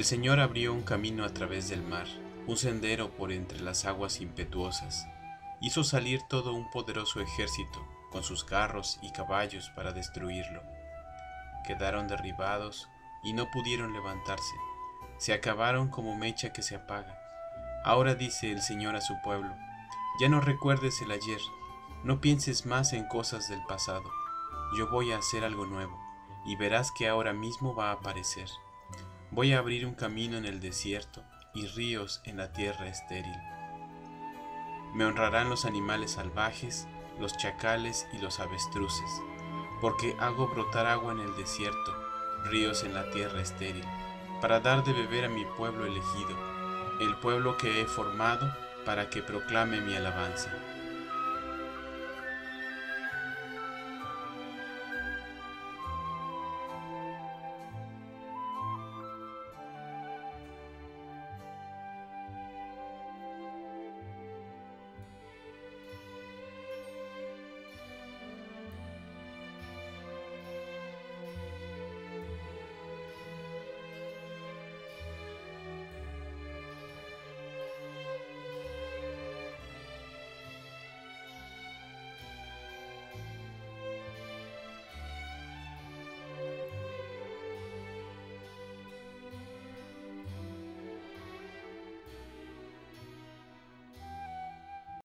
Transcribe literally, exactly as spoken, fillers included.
El Señor abrió un camino a través del mar, un sendero por entre las aguas impetuosas. Hizo salir todo un poderoso ejército, con sus carros y caballos para destruirlo. Quedaron derribados y no pudieron levantarse. Se acabaron como mecha que se apaga. Ahora dice el Señor a su pueblo: ya no recuerdes el ayer, no pienses más en cosas del pasado. Yo voy a hacer algo nuevo, y verás que ahora mismo va a aparecer. Voy a abrir un camino en el desierto y ríos en la tierra estéril. Me honrarán los animales salvajes, los chacales y los avestruces, porque hago brotar agua en el desierto, ríos en la tierra estéril, para dar de beber a mi pueblo elegido, el pueblo que he formado para que proclame mi alabanza.